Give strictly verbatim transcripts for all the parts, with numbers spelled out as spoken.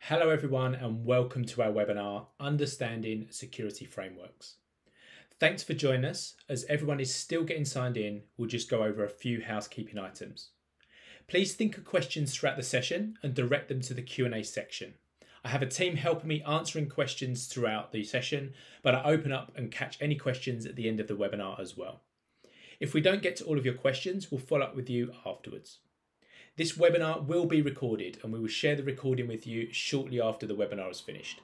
Hello everyone and welcome to our webinar, Understanding Security Frameworks. Thanks for joining us. As everyone is still getting signed in, we'll just go over a few housekeeping items. Please think of questions throughout the session and direct them to the Q and A section. I have a team helping me answering questions throughout the session, but I open up and catch any questions at the end of the webinar as well. If we don't get to all of your questions, we'll follow up with you afterwards. This webinar will be recorded and we will share the recording with you shortly after the webinar is finished.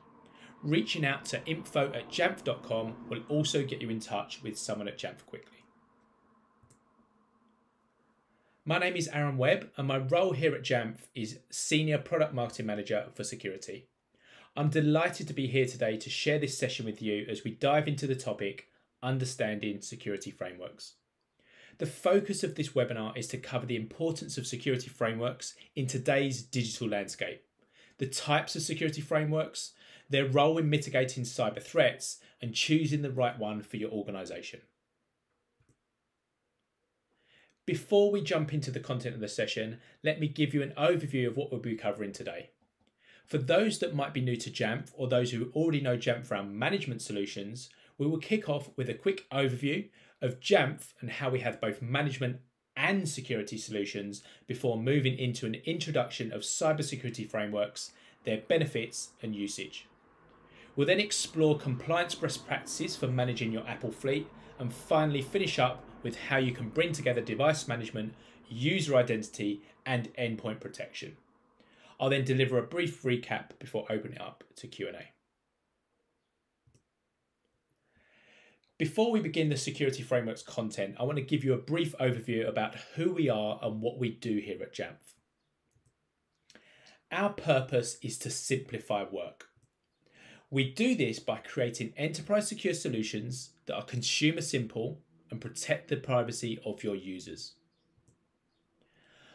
Reaching out to info at jamf dot com will also get you in touch with someone at Jamf quickly. My name is Aaron Webb and my role here at Jamf is Senior Product Marketing Manager for Security. I'm delighted to be here today to share this session with you as we dive into the topic, Understanding Security Frameworks. The focus of this webinar is to cover the importance of security frameworks in today's digital landscape, the types of security frameworks, their role in mitigating cyber threats, and choosing the right one for your organization. Before we jump into the content of the session, let me give you an overview of what we'll be covering today. For those that might be new to Jamf or those who already know Jamf around management solutions, we will kick off with a quick overview of Jamf and how we have both management and security solutions before moving into an introduction of cybersecurity frameworks, their benefits and usage. We'll then explore compliance best practices for managing your Apple fleet and finally finish up with how you can bring together device management, user identity and endpoint protection. I'll then deliver a brief recap before opening it up to Q and A. Before we begin the security frameworks content, I want to give you a brief overview about who we are and what we do here at Jamf. Our purpose is to simplify work. We do this by creating enterprise secure solutions that are consumer simple and protect the privacy of your users.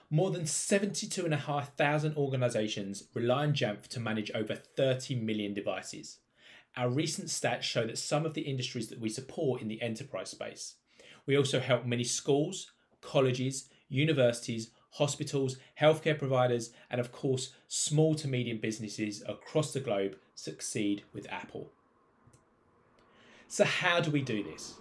More than seventy-two thousand five hundred organizations rely on Jamf to manage over thirty million devices. Our recent stats show that some of the industries that we support in the enterprise space. We also help many schools, colleges, universities, hospitals, healthcare providers, and of course, small to medium businesses across the globe succeed with Apple. So how do we do this?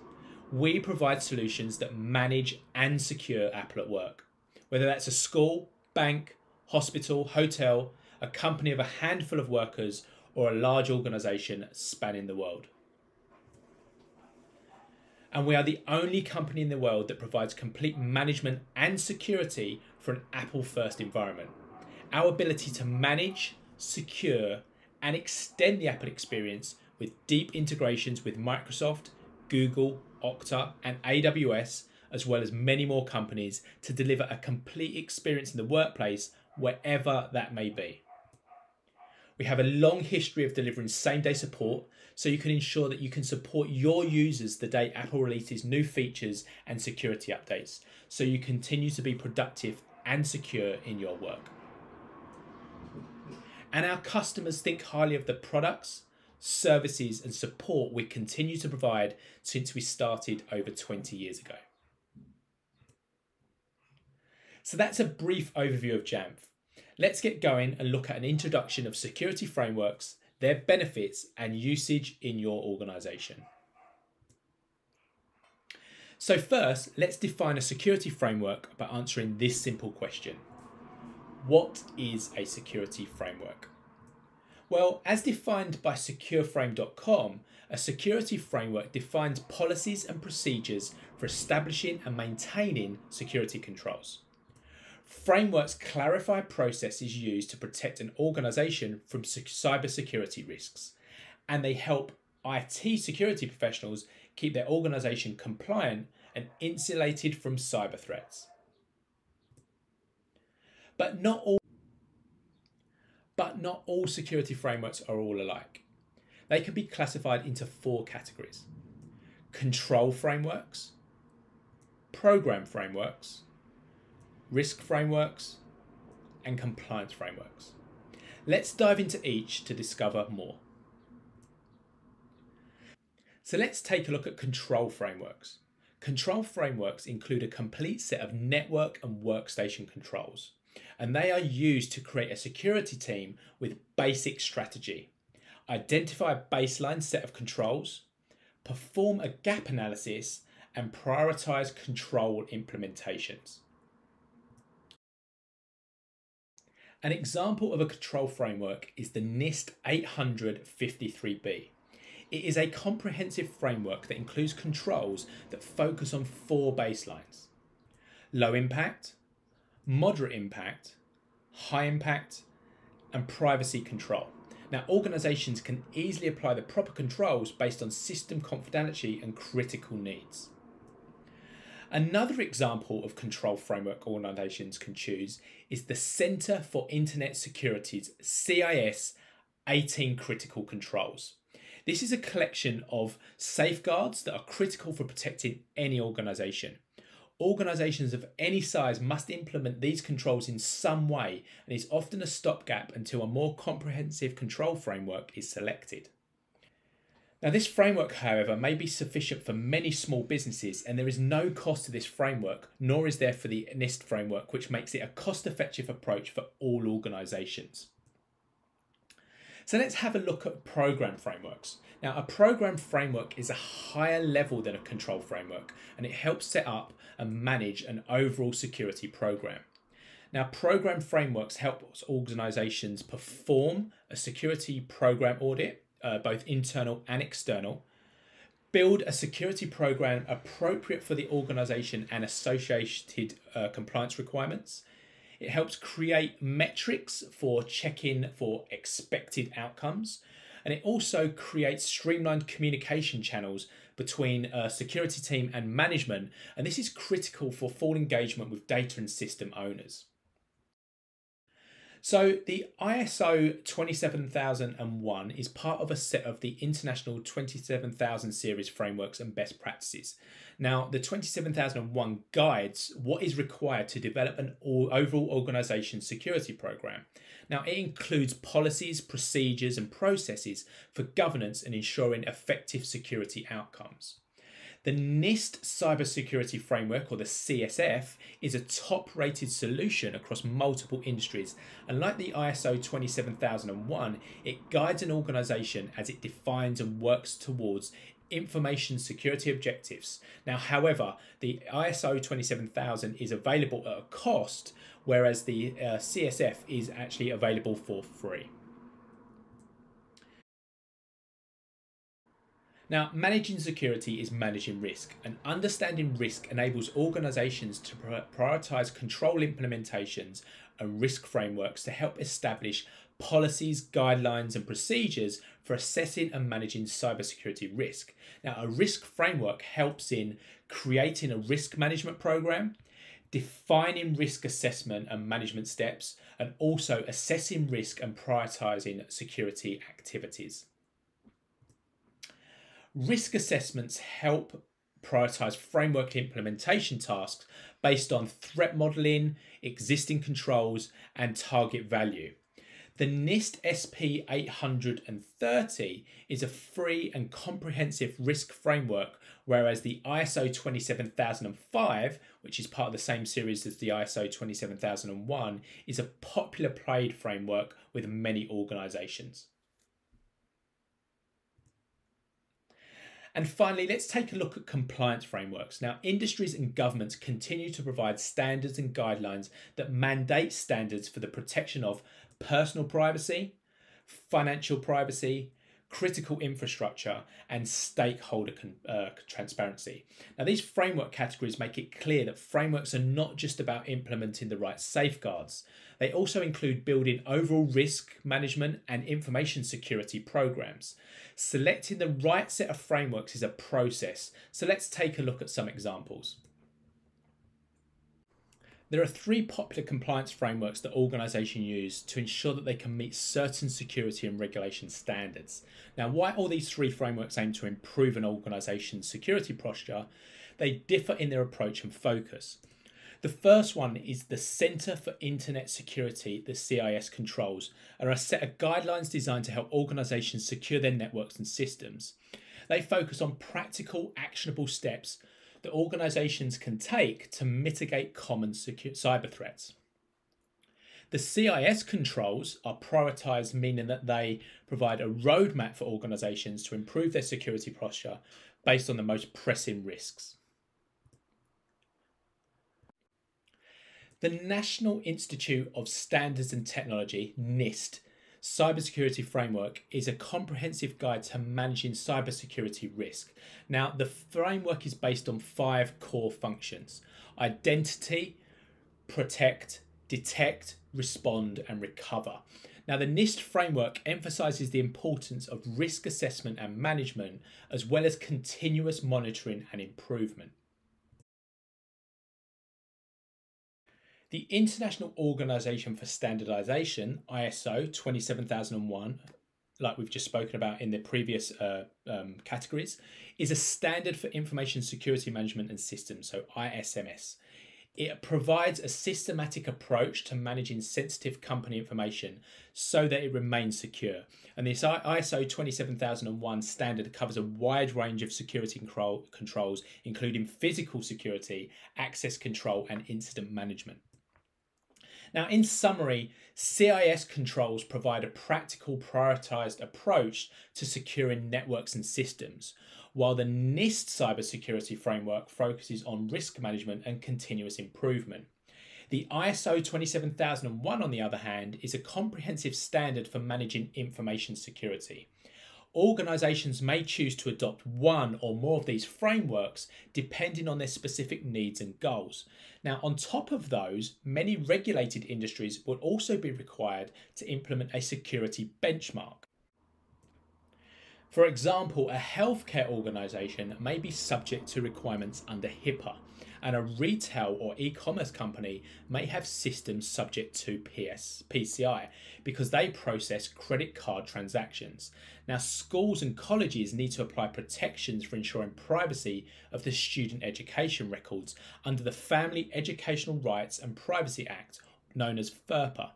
We provide solutions that manage and secure Apple at work, whether that's a school, bank, hospital, hotel, a company of a handful of workers, or a large organization spanning the world. And we are the only company in the world that provides complete management and security for an Apple-first environment. Our ability to manage, secure, and extend the Apple experience with deep integrations with Microsoft, Google, Okta, and A W S, as well as many more companies to deliver a complete experience in the workplace, wherever that may be. We have a long history of delivering same-day support, so you can ensure that you can support your users the day Apple releases new features and security updates, so you continue to be productive and secure in your work. And our customers think highly of the products, services, and support we continue to provide since we started over twenty years ago. So that's a brief overview of Jamf. Let's get going and look at an introduction of security frameworks, their benefits and usage in your organization. So first, let's define a security framework by answering this simple question. What is a security framework? Well, as defined by Secure Frame dot com, a security framework defines policies and procedures for establishing and maintaining security controls. Frameworks clarify processes used to protect an organization from cybersecurity risks, and they help I T security professionals keep their organization compliant and insulated from cyber threats. But not all, but not all security frameworks are all alike. They can be classified into four categories: control frameworks, program frameworks, risk frameworks, and compliance frameworks. Let's dive into each to discover more. So let's take a look at control frameworks. Control frameworks include a complete set of network and workstation controls, and they are used to create a security team with basic strategy. Identify a baseline set of controls, perform a gap analysis, and prioritize control implementations. An example of a control framework is the NIST eight hundred fifty-three B. It is a comprehensive framework that includes controls that focus on four baselines: low impact, moderate impact, high impact, and privacy control. Now, organizations can easily apply the proper controls based on system confidentiality and critical needs. Another example of control framework organizations can choose is the Center for Internet Security's C I S eighteen Critical Controls. This is a collection of safeguards that are critical for protecting any organization. Organizations of any size must implement these controls in some way, and is often a stopgap until a more comprehensive control framework is selected. Now, this framework, however, may be sufficient for many small businesses, and there is no cost to this framework, nor is there for the NIST framework, which makes it a cost-effective approach for all organizations. So let's have a look at program frameworks. Now, a program framework is a higher level than a control framework, and it helps set up and manage an overall security program. Now, program frameworks help organizations perform a security program audit, uh, both internal and external, build a security program appropriate for the organization and associated uh, compliance requirements. It helps create metrics for check-in for expected outcomes. And it also creates streamlined communication channels between a security team and management. And this is critical for full engagement with data and system owners. So the I S O twenty-seven thousand one is part of a set of the International twenty-seven thousand series frameworks and best practices. Now, the twenty-seven thousand one guides what is required to develop an overall organization security program. Now, it includes policies, procedures, and processes for governance and ensuring effective security outcomes. The NIST Cybersecurity Framework, or the C S F, is a top-rated solution across multiple industries. And like the I S O twenty-seven thousand one, it guides an organization as it defines and works towards information security objectives. Now, however, the I S O twenty-seven thousand is available at a cost, whereas the uh, C S F is actually available for free. Now, managing security is managing risk, and understanding risk enables organizations to prioritize control implementations and risk frameworks to help establish policies, guidelines, and procedures for assessing and managing cybersecurity risk. Now, a risk framework helps in creating a risk management program, defining risk assessment and management steps, and also assessing risk and prioritizing security activities. Risk assessments help prioritize framework implementation tasks based on threat modeling, existing controls, and target value. The NIST S P eight hundred thirty is a free and comprehensive risk framework, whereas the I S O twenty-seven thousand five, which is part of the same series as the I S O twenty-seven thousand one, is a popular played framework with many organizations. And finally, let's take a look at compliance frameworks. Now, industries and governments continue to provide standards and guidelines that mandate standards for the protection of personal privacy, financial privacy, critical infrastructure, and stakeholder uh, transparency. Now, these framework categories make it clear that frameworks are not just about implementing the right safeguards. They also include building overall risk management and information security programs. Selecting the right set of frameworks is a process. So let's take a look at some examples. There are three popular compliance frameworks that organizations use to ensure that they can meet certain security and regulation standards. Now, while all these three frameworks aim to improve an organization's security posture, they differ in their approach and focus. The first one is the Center for Internet Security, the C I S controls, and are a set of guidelines designed to help organizations secure their networks and systems. They focus on practical, actionable steps that organizations can take to mitigate common cyber threats. The C I S controls are prioritized, meaning that they provide a roadmap for organizations to improve their security posture based on the most pressing risks. The National Institute of Standards and Technology, NIST, Cybersecurity Framework is a comprehensive guide to managing cybersecurity risk. Now, the framework is based on five core functions: identity, protect, detect, respond, and recover. Now, the NIST framework emphasizes the importance of risk assessment and management, as well as continuous monitoring and improvement. The International Organization for Standardization, I S O twenty-seven thousand one, like we've just spoken about in the previous uh, um, categories, is a standard for information security management and systems, so I S M S. It provides a systematic approach to managing sensitive company information so that it remains secure. And this I S O twenty-seven thousand one standard covers a wide range of security control, controls, including physical security, access control, and incident management. Now, in summary, C I S controls provide a practical, prioritized approach to securing networks and systems, while the NIST Cybersecurity Framework focuses on risk management and continuous improvement. The I S O twenty-seven thousand one, on the other hand, is a comprehensive standard for managing information security. Organizations may choose to adopt one or more of these frameworks depending on their specific needs and goals. Now, on top of those, many regulated industries will also be required to implement a security benchmark. For example, a healthcare organization may be subject to requirements under HIPAA, and a retail or e-commerce company may have systems subject to P C I because they process credit card transactions. Now, schools and colleges need to apply protections for ensuring privacy of the student education records under the Family Educational Rights and Privacy Act, known as FERPA.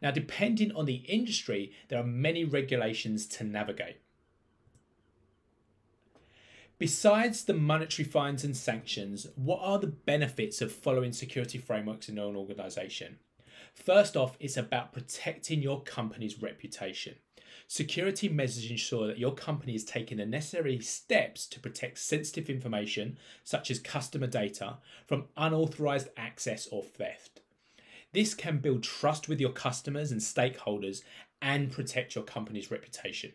Now, depending on the industry, there are many regulations to navigate. Besides the monetary fines and sanctions, what are the benefits of following security frameworks in an organization? First off, it's about protecting your company's reputation. Security measures ensure that your company is taking the necessary steps to protect sensitive information, such as customer data, from unauthorized access or theft. This can build trust with your customers and stakeholders and protect your company's reputation.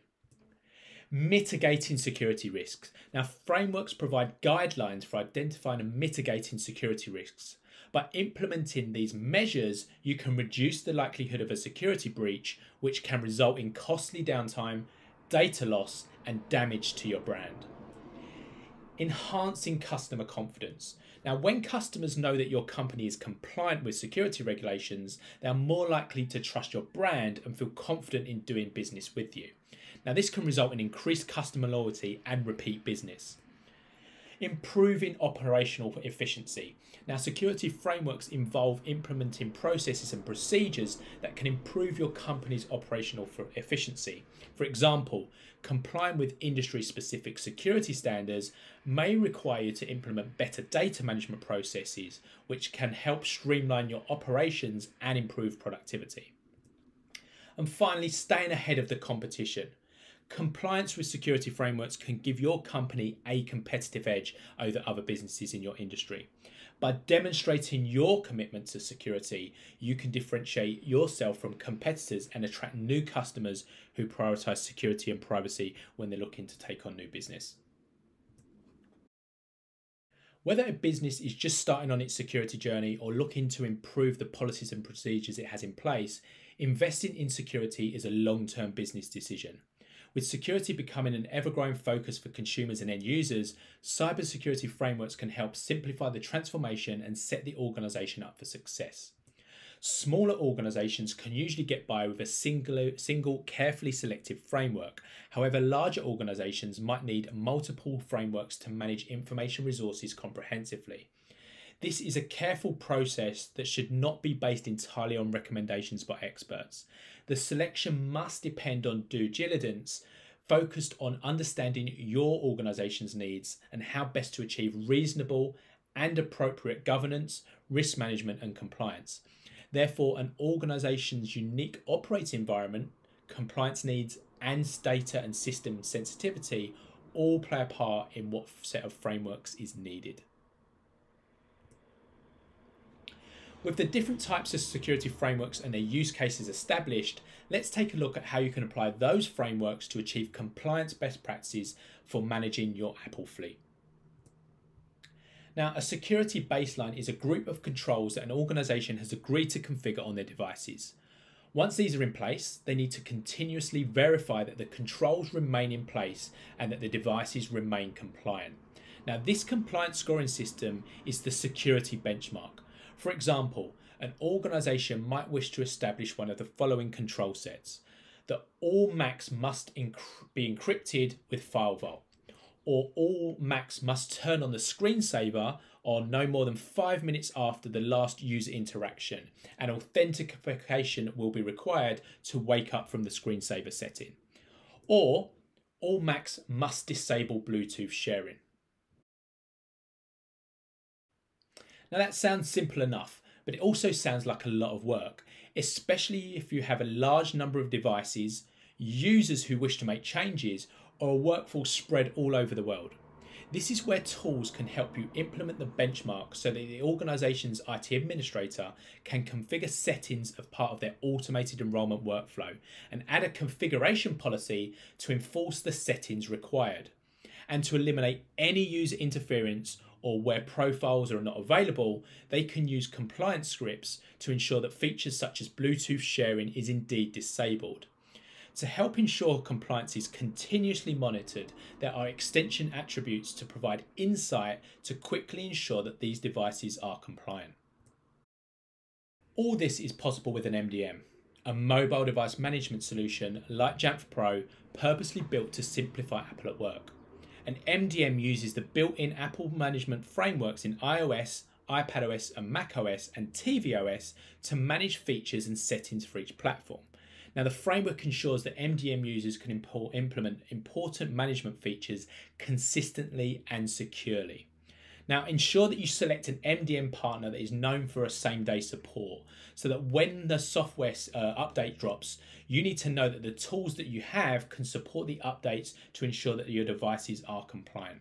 Mitigating security risks. Now, frameworks provide guidelines for identifying and mitigating security risks. By implementing these measures, you can reduce the likelihood of a security breach, which can result in costly downtime, data loss, and damage to your brand. Enhancing customer confidence. Now, when customers know that your company is compliant with security regulations, they are more likely to trust your brand and feel confident in doing business with you. Now, this can result in increased customer loyalty and repeat business. Improving operational efficiency. Now, security frameworks involve implementing processes and procedures that can improve your company's operational efficiency. For example, complying with industry-specific security standards may require you to implement better data management processes, which can help streamline your operations and improve productivity. And finally, staying ahead of the competition. Compliance with security frameworks can give your company a competitive edge over other businesses in your industry. By demonstrating your commitment to security, you can differentiate yourself from competitors and attract new customers who prioritize security and privacy when they're looking to take on new business. Whether a business is just starting on its security journey or looking to improve the policies and procedures it has in place, investing in security is a long-term business decision. With security becoming an ever-growing focus for consumers and end users, cybersecurity frameworks can help simplify the transformation and set the organization up for success. Smaller organizations can usually get by with a single, single carefully selected framework. However, larger organizations might need multiple frameworks to manage information resources comprehensively. This is a careful process that should not be based entirely on recommendations by experts. The selection must depend on due diligence, focused on understanding your organization's needs and how best to achieve reasonable and appropriate governance, risk management, and compliance. Therefore, an organization's unique operating environment, compliance needs, and data and system sensitivity all play a part in what set of frameworks is needed. With the different types of security frameworks and their use cases established, let's take a look at how you can apply those frameworks to achieve compliance best practices for managing your Apple fleet. Now, a security baseline is a group of controls that an organization has agreed to configure on their devices. Once these are in place, they need to continuously verify that the controls remain in place and that the devices remain compliant. Now, this compliance scoring system is the security benchmark. For example, an organization might wish to establish one of the following control sets: that all Macs must be encrypted with FileVault, or all Macs must turn on the screensaver on no more than five minutes after the last user interaction, and authentication will be required to wake up from the screensaver setting. Or all Macs must disable Bluetooth sharing. Now that sounds simple enough, but it also sounds like a lot of work, especially if you have a large number of devices, users who wish to make changes, or a workforce spread all over the world. This is where tools can help you implement the benchmark so that the organization's I T administrator can configure settings as part of their automated enrollment workflow and add a configuration policy to enforce the settings required, and to eliminate any user interference, or where profiles are not available, they can use compliance scripts to ensure that features such as Bluetooth sharing is indeed disabled. To help ensure compliance is continuously monitored, there are extension attributes to provide insight to quickly ensure that these devices are compliant. All this is possible with an M D M, a mobile device management solution like Jamf Pro, purposely built to simplify Apple at work. An M D M uses the built-in Apple management frameworks in iOS, iPadOS, and macOS, and tvOS to manage features and settings for each platform. Now, the framework ensures that M D M users can implement important management features consistently and securely. Now, ensure that you select an M D M partner that is known for a same-day support, so that when the software uh, update drops, you need to know that the tools that you have can support the updates to ensure that your devices are compliant.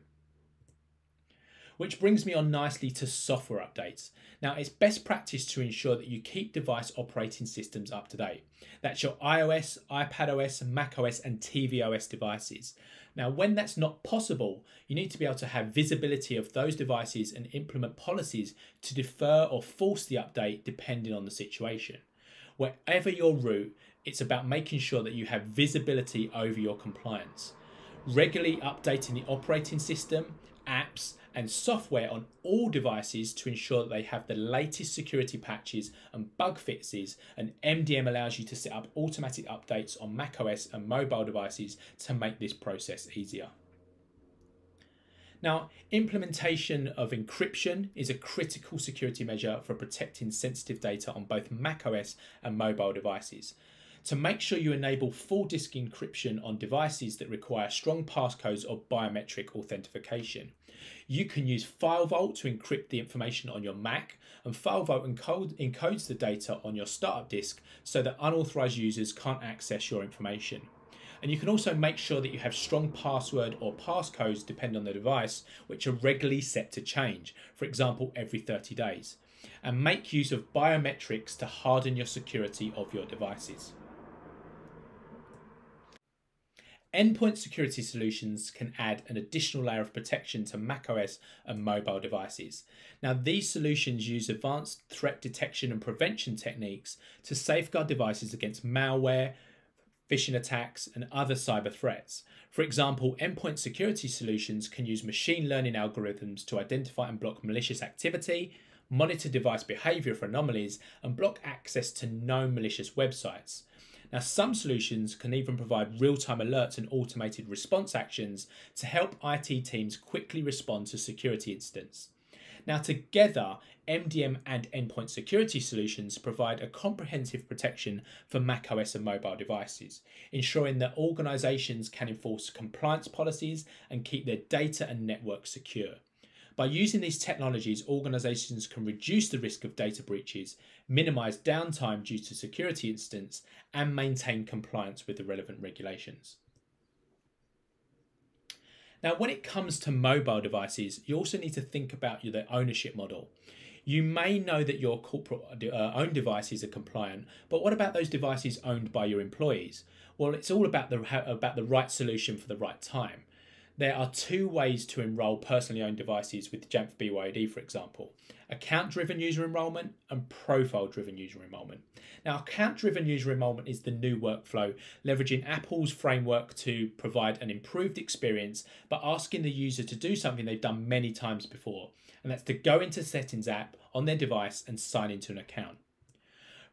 Which brings me on nicely to software updates. Now, it's best practice to ensure that you keep device operating systems up to date. That's your iOS, iPadOS, macOS, and tvOS devices. Now, when that's not possible, you need to be able to have visibility of those devices and implement policies to defer or force the update depending on the situation. Wherever your route, it's about making sure that you have visibility over your compliance. Regularly updating the operating system, apps, and software on all devices to ensure that they have the latest security patches and bug fixes, and M D M allows you to set up automatic updates on macOS and mobile devices to make this process easier. Now, implementation of encryption is a critical security measure for protecting sensitive data on both macOS and mobile devices. To make sure you enable full disk encryption on devices that require strong passcodes or biometric authentication. You can use FileVault to encrypt the information on your Mac, and FileVault encode, encodes the data on your startup disk so that unauthorized users can't access your information. And you can also make sure that you have strong password or passcodes, depending on the device, which are regularly set to change, for example, every thirty days. And make use of biometrics to harden your security of your devices. Endpoint security solutions can add an additional layer of protection to macOS and mobile devices. Now, these solutions use advanced threat detection and prevention techniques to safeguard devices against malware, phishing attacks, and other cyber threats. For example, endpoint security solutions can use machine learning algorithms to identify and block malicious activity, monitor device behavior for anomalies, and block access to known malicious websites. Now, some solutions can even provide real-time alerts and automated response actions to help I T teams quickly respond to security incidents. Now, together, M D M and endpoint security solutions provide a comprehensive protection for macOS and mobile devices, ensuring that organizations can enforce compliance policies and keep their data and network secure. By using these technologies, organizations can reduce the risk of data breaches, minimize downtime due to security incidents, and maintain compliance with the relevant regulations. Now, when it comes to mobile devices, you also need to think about the ownership model. You may know that your corporate-owned devices are compliant, but what about those devices owned by your employees? Well, it's all about the, about the right solution for the right time. There are two ways to enrol personally owned devices with Jamf B Y O D, for example: account-driven user enrolment and profile-driven user enrolment. Now, account-driven user enrolment is the new workflow, leveraging Apple's framework to provide an improved experience, but asking the user to do something they've done many times before, and that's to go into Settings app on their device and sign into an account.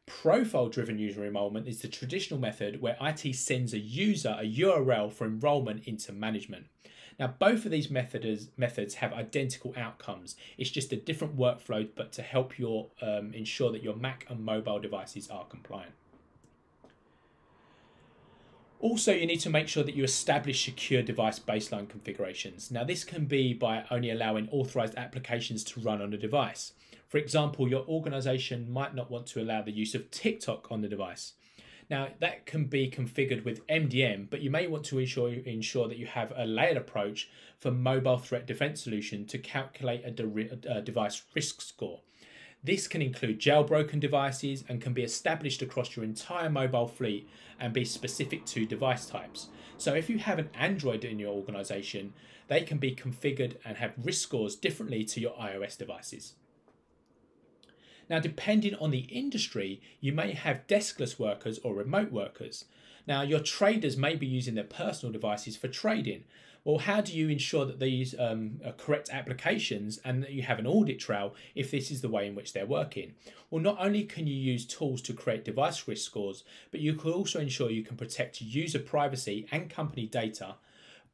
Profile-driven user enrolment is the traditional method where I T sends a user a U R L for enrolment into management. Now, both of these methods methods have identical outcomes. It's just a different workflow, but to help your um, ensure that your Mac and mobile devices are compliant. Also, you need to make sure that you establish secure device baseline configurations. Now, this can be by only allowing authorized applications to run on a device. For example, your organization might not want to allow the use of TikTok on the device. Now, that can be configured with M D M, but you may want to ensure, ensure that you have a layered approach for mobile threat defense solution to calculate a, de- a device risk score. This can include jailbroken devices and can be established across your entire mobile fleet and be specific to device types. So if you have an Android in your organization, they can be configured and have risk scores differently to your iOS devices. Now, depending on the industry, you may have deskless workers or remote workers. Now, your traders may be using their personal devices for trading. Well, how do you ensure that these um, are correct applications and that you have an audit trail if this is the way in which they're working? Well, not only can you use tools to create device risk scores, but you could also ensure you can protect user privacy and company data,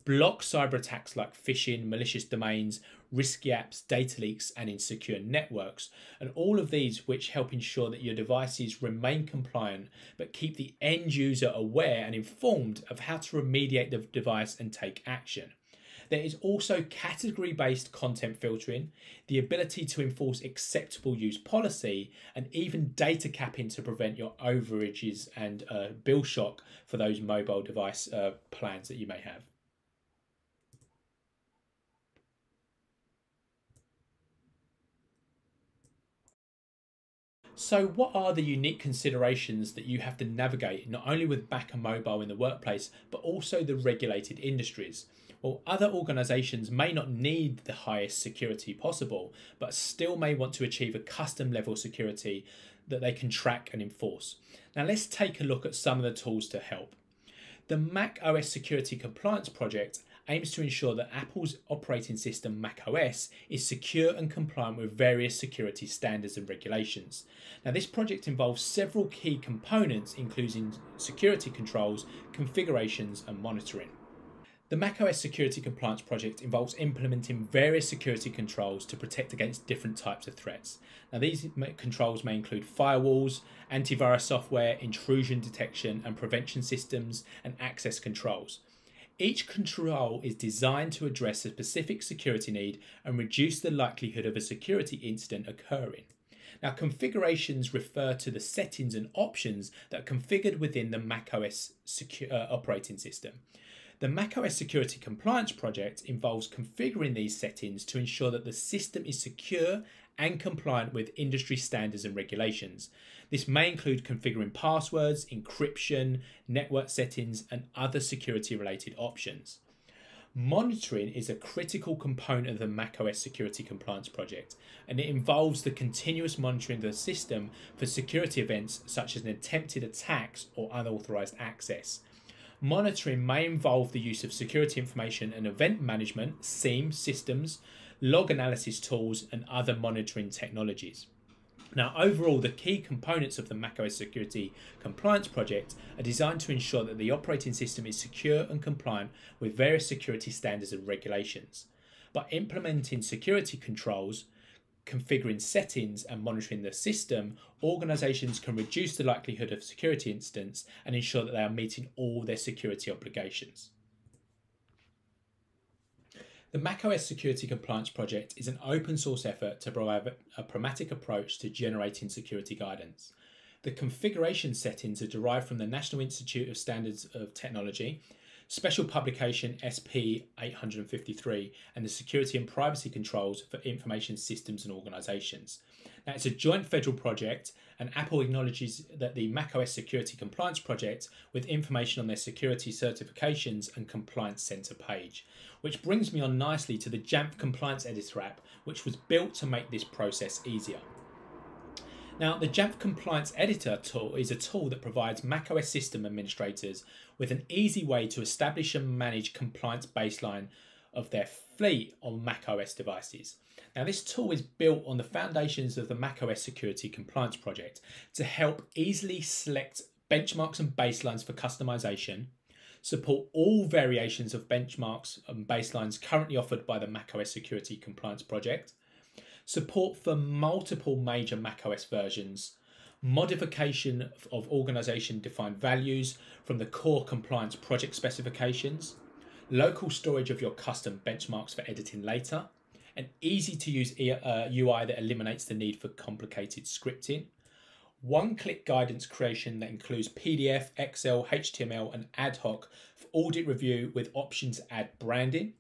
block cyber attacks like phishing, malicious domains, risky apps, data leaks, and insecure networks, and all of these which help ensure that your devices remain compliant but keep the end user aware and informed of how to remediate the device and take action. There is also category-based content filtering, the ability to enforce acceptable use policy, and even data capping to prevent your overages and uh, bill shock for those mobile device uh, plans that you may have. So what are the unique considerations that you have to navigate, not only with Mac and mobile in the workplace, but also the regulated industries? Well, other organizations may not need the highest security possible, but still may want to achieve a custom level security that they can track and enforce. Now let's take a look at some of the tools to help. The macOS Security Compliance Project aims to ensure that Apple's operating system, macOS, is secure and compliant with various security standards and regulations. Now, this project involves several key components, including security controls, configurations, and monitoring. The macOS Security Compliance Project involves implementing various security controls to protect against different types of threats. Now, these controls may include firewalls, antivirus software, intrusion detection and prevention systems, and access controls. Each control is designed to address a specific security need and reduce the likelihood of a security incident occurring. Now, configurations refer to the settings and options that are configured within the macOS uh, operating system. The macOS Security Compliance Project involves configuring these settings to ensure that the system is secure and compliant with industry standards and regulations. This may include configuring passwords, encryption, network settings, and other security-related options. Monitoring is a critical component of the macOS Security Compliance Project, and it involves the continuous monitoring of the system for security events such as attempted attacks or unauthorized access. Monitoring may involve the use of security information and event management, SIEM systems, log analysis tools, and other monitoring technologies. Now, overall, the key components of the macOS Security Compliance Project are designed to ensure that the operating system is secure and compliant with various security standards and regulations. By implementing security controls, configuring settings, and monitoring the system, organizations can reduce the likelihood of security incidents and ensure that they are meeting all their security obligations. The macOS Security Compliance Project is an open source effort to provide a pragmatic approach to generating security guidance. The configuration settings are derived from the National Institute of Standards of Technology, special publication S P eight hundred fifty-three, and the security and privacy controls for information systems and organizations. Now, it's a joint federal project, and Apple acknowledges that the macOS Security Compliance Project with information on their security certifications and compliance center page, which brings me on nicely to the Jamf Compliance Editor app, which was built to make this process easier. Now, the Jamf Compliance Editor tool is a tool that provides macOS system administrators with an easy way to establish and manage compliance baseline of their fleet on macOS devices. Now, this tool is built on the foundations of the macOS Security Compliance Project to help easily select benchmarks and baselines for customization, support all variations of benchmarks and baselines currently offered by the macOS Security Compliance Project, support for multiple major macOS versions, modification of organization-defined values from the core compliance project specifications, local storage of your custom benchmarks for editing later, an easy-to-use U I that eliminates the need for complicated scripting, one-click guidance creation that includes P D F, Excel, H T M L, and ad hoc for audit review with options to add branding,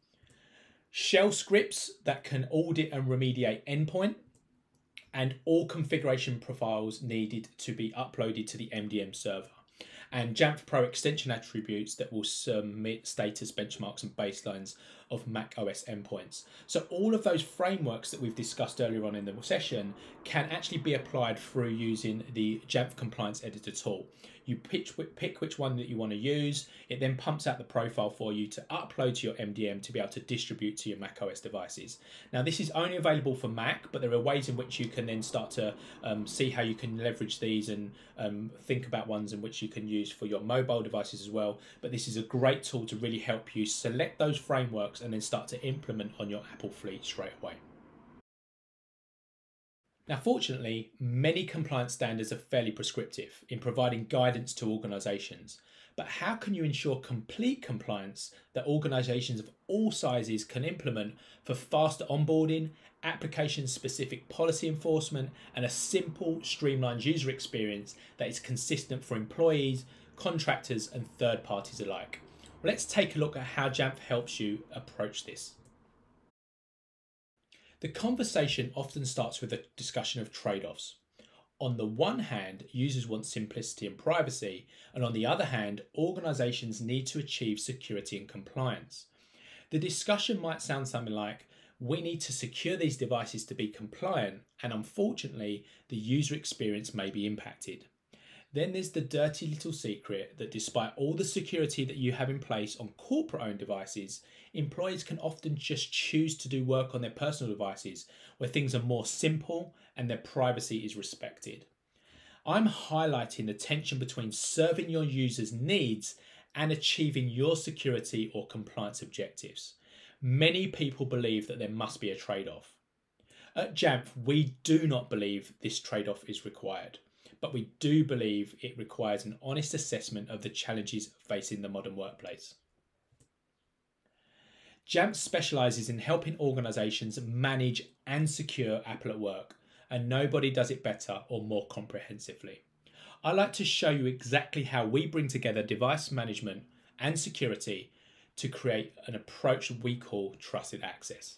shell scripts that can audit and remediate endpoint, and all configuration profiles needed to be uploaded to the M D M server, and Jamf Pro extension attributes that will submit status benchmarks and baselines of macOS endpoints. So all of those frameworks that we've discussed earlier on in the session can actually be applied through using the Jamf Compliance Editor tool. You pick, pick which one that you want to use. It then pumps out the profile for you to upload to your M D M to be able to distribute to your macOS devices. Now, this is only available for Mac, but there are ways in which you can then start to um, see how you can leverage these and um, think about ones in which you can use for your mobile devices as well. But this is a great tool to really help you select those frameworks and then start to implement on your Apple fleet straight away. Now, fortunately, many compliance standards are fairly prescriptive in providing guidance to organizations. But how can you ensure complete compliance that organizations of all sizes can implement for faster onboarding, application-specific policy enforcement, and a simple, streamlined user experience that is consistent for employees, contractors, and third parties alike? Well, let's take a look at how Jamf helps you approach this. The conversation often starts with a discussion of trade-offs. On the one hand, users want simplicity and privacy, and on the other hand, organizations need to achieve security and compliance. The discussion might sound something like, we need to secure these devices to be compliant, and unfortunately, the user experience may be impacted. Then there's the dirty little secret that despite all the security that you have in place on corporate-owned devices, employees can often just choose to do work on their personal devices where things are more simple and their privacy is respected. I'm highlighting the tension between serving your users' needs and achieving your security or compliance objectives. Many people believe that there must be a trade-off. At Jamf, we do not believe this trade-off is required, but we do believe it requires an honest assessment of the challenges facing the modern workplace. Jamf specialises in helping organisations manage and secure Apple at work, and nobody does it better or more comprehensively. I'd like to show you exactly how we bring together device management and security to create an approach we call Trusted Access.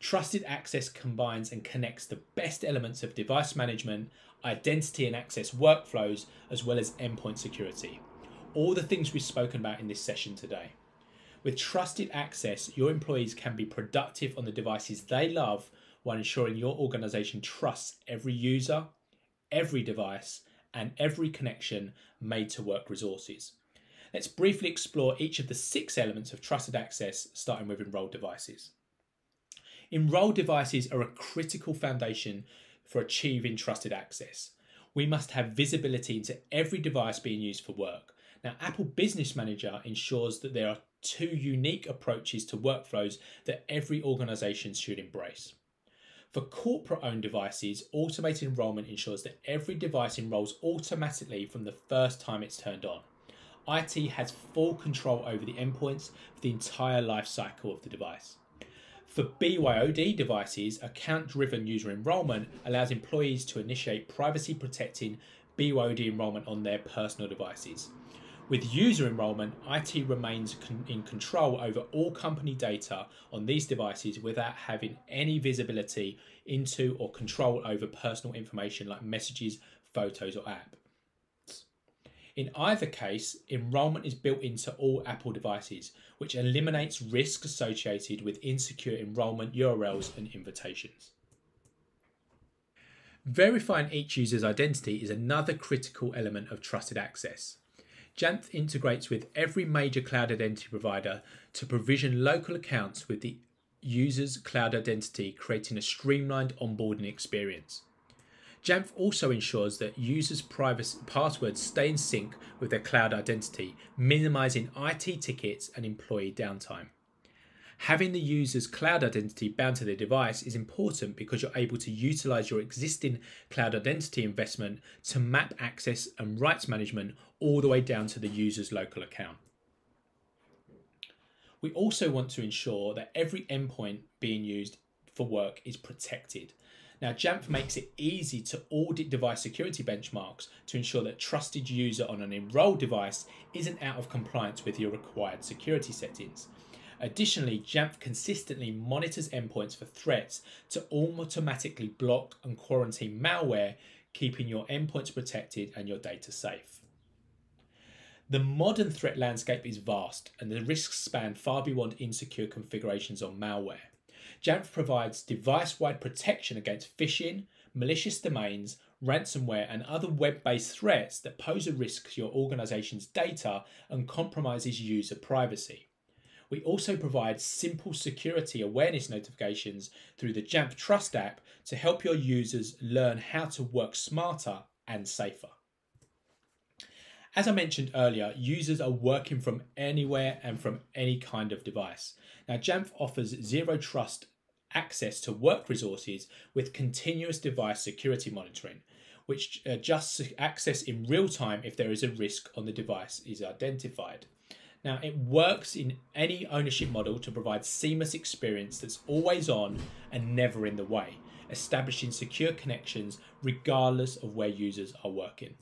Trusted Access combines and connects the best elements of device management, identity and access workflows, as well as endpoint security. All the things we've spoken about in this session today. With Trusted Access, your employees can be productive on the devices they love while ensuring your organization trusts every user, every device, and every connection made to work resources. Let's briefly explore each of the six elements of Trusted Access, starting with enrolled devices. Enrolled devices are a critical foundation for achieving Trusted Access. We must have visibility into every device being used for work. Now, Apple Business Manager ensures that there are two unique approaches to workflows that every organization should embrace. For corporate-owned devices, automated enrollment ensures that every device enrolls automatically from the first time it's turned on. I T has full control over the endpoints for the entire life cycle of the device. For B Y O D devices, account-driven user enrollment allows employees to initiate privacy-protecting B Y O D enrollment on their personal devices. With user enrollment, I T remains con- in control over all company data on these devices without having any visibility into or control over personal information like messages, photos, or apps. In either case, enrollment is built into all Apple devices, which eliminates risk associated with insecure enrollment U R Ls and invitations. Verifying each user's identity is another critical element of trusted access. Jamf integrates with every major cloud identity provider to provision local accounts with the user's cloud identity, creating a streamlined onboarding experience. Jamf also ensures that users' privacy passwords stay in sync with their cloud identity, minimizing I T tickets and employee downtime. Having the user's cloud identity bound to their device is important because you're able to utilize your existing cloud identity investment to map access and rights management all the way down to the user's local account. We also want to ensure that every endpoint being used for work is protected. Now, Jamf makes it easy to audit device security benchmarks to ensure that a trusted user on an enrolled device isn't out of compliance with your required security settings. Additionally, Jamf consistently monitors endpoints for threats to automatically block and quarantine malware, keeping your endpoints protected and your data safe. The modern threat landscape is vast, and the risks span far beyond insecure configurations on malware. Jamf provides device-wide protection against phishing, malicious domains, ransomware, and other web-based threats that pose a risk to your organization's data and compromises user privacy. We also provide simple security awareness notifications through the Jamf Trust app to help your users learn how to work smarter and safer. As I mentioned earlier, users are working from anywhere and from any kind of device. Now, Jamf offers zero trust access to work resources with continuous device security monitoring, which adjusts access in real time if there is a risk on the device is identified. Now, it works in any ownership model to provide seamless experience that's always on and never in the way, establishing secure connections regardless of where users are working.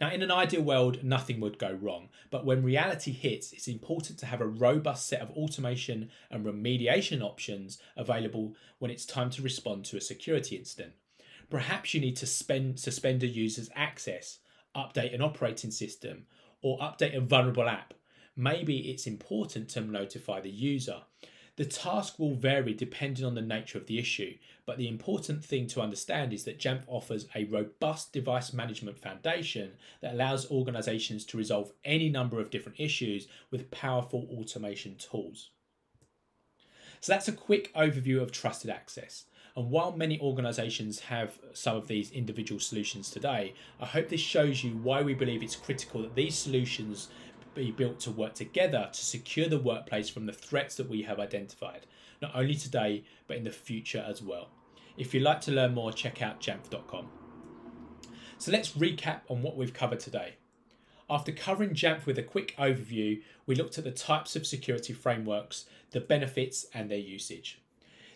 Now, in an ideal world, nothing would go wrong, but when reality hits, it's important to have a robust set of automation and remediation options available when it's time to respond to a security incident. Perhaps you need to suspend, suspend a user's access, update an operating system, or update a vulnerable app. Maybe it's important to notify the user. The task will vary depending on the nature of the issue, but the important thing to understand is that Jamf offers a robust device management foundation that allows organizations to resolve any number of different issues with powerful automation tools. So that's a quick overview of trusted access. And while many organizations have some of these individual solutions today, I hope this shows you why we believe it's critical that these solutions be built to work together to secure the workplace from the threats that we have identified, not only today, but in the future as well. If you'd like to learn more, check out jamf dot com. So let's recap on what we've covered today. After covering Jamf with a quick overview, we looked at the types of security frameworks, the benefits and their usage.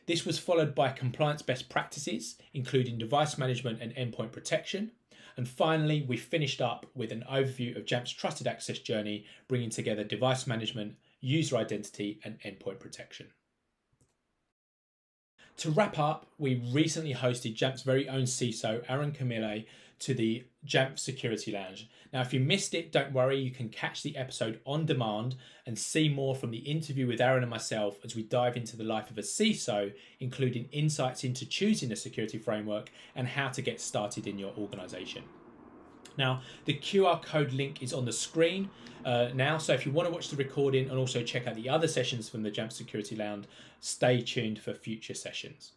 This was followed by compliance best practices, including device management and endpoint protection. And finally, we finished up with an overview of Jamf's trusted access journey, bringing together device management, user identity, and endpoint protection. To wrap up, we recently hosted Jamf's very own C I S O, Aaron Camille, to the Jamf Security Lounge. Now, if you missed it, don't worry, you can catch the episode on demand and see more from the interview with Aaron and myself as we dive into the life of a C I S O, including insights into choosing a security framework and how to get started in your organization. Now, the Q R code link is on the screen uh, now, so if you want to watch the recording and also check out the other sessions from the Jamf Security Lounge, stay tuned for future sessions.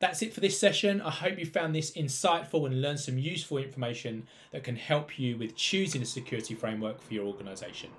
That's it for this session. I hope you found this insightful and learned some useful information that can help you with choosing a security framework for your organization.